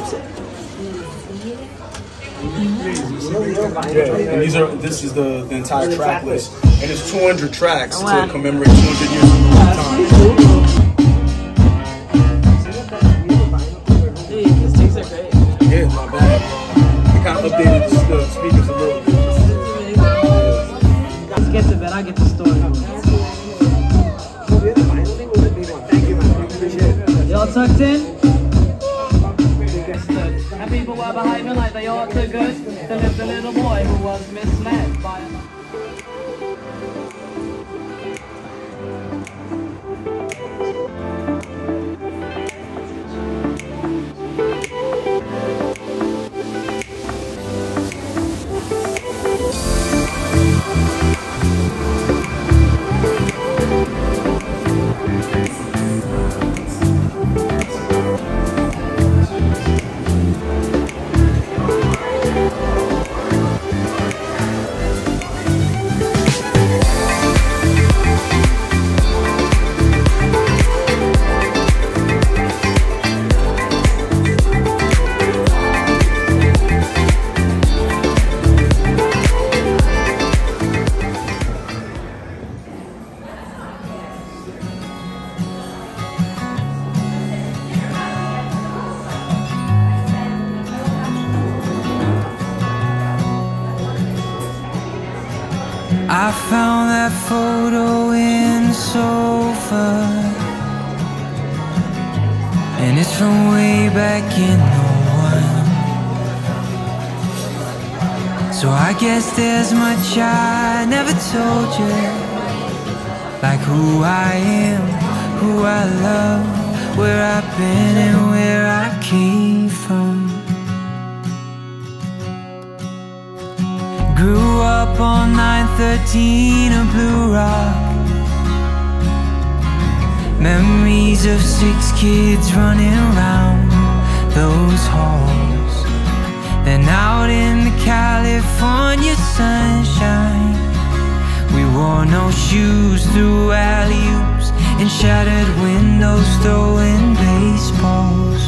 Pepsi. Yeah, and these are. This is the entire track list, and it's 200 tracks to commemorate 200 years of Louis Vuitton. Dude, these things are great. Yeah, my bad. We kind of updated the speakers a little bit. Let's get to bed. I'll get the story. Thank you, man. Appreciate it. Y'all tucked in. People were behaving like they ought to good. There lived a little boy who was misled by a man. I found that photo in the sofa, and it's from way back in '01. So I guess there's much I never told you, like who I am, who I love, where I've been and where I came from. Grew up on 913 of Blue Rock. Memories of 6 kids running around those halls. Then out in the California sunshine, we wore no shoes, through alley-oops and shattered windows, throwing baseballs.